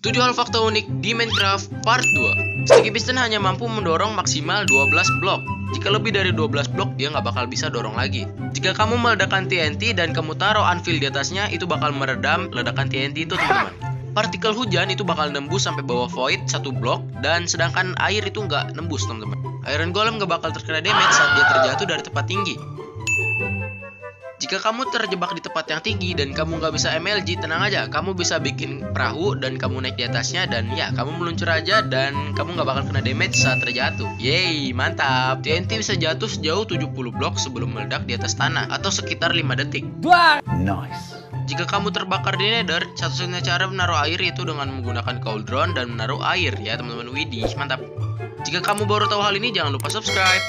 7 hal fakta unik di Minecraft Part 2. Sticky piston hanya mampu mendorong maksimal 12 blok. Jika lebih dari 12 blok, dia nggak bakal bisa dorong lagi. Jika kamu meledakkan TNT dan kamu taruh anvil di atasnya, itu bakal meredam ledakan TNT itu, teman-teman. Partikel hujan itu bakal nembus sampai bawah void 1 blok, dan sedangkan air itu nggak nembus, teman-teman. Iron Golem nggak bakal terkena damage saat dia terjatuh dari tempat tinggi. Jika kamu terjebak di tempat yang tinggi dan kamu nggak bisa MLG, tenang aja. Kamu bisa bikin perahu dan kamu naik di atasnya dan ya, kamu meluncur aja dan kamu nggak bakal kena damage saat terjatuh. Yeay, mantap. TNT bisa jatuh sejauh 70 blok sebelum meledak di atas tanah atau sekitar 5 detik. Wah, nice. Jika kamu terbakar di Nether, satu-satunya cara menaruh air itu dengan menggunakan cauldron dan menaruh air ya, teman-teman. Widih, mantap. Jika kamu baru tahu hal ini, jangan lupa subscribe.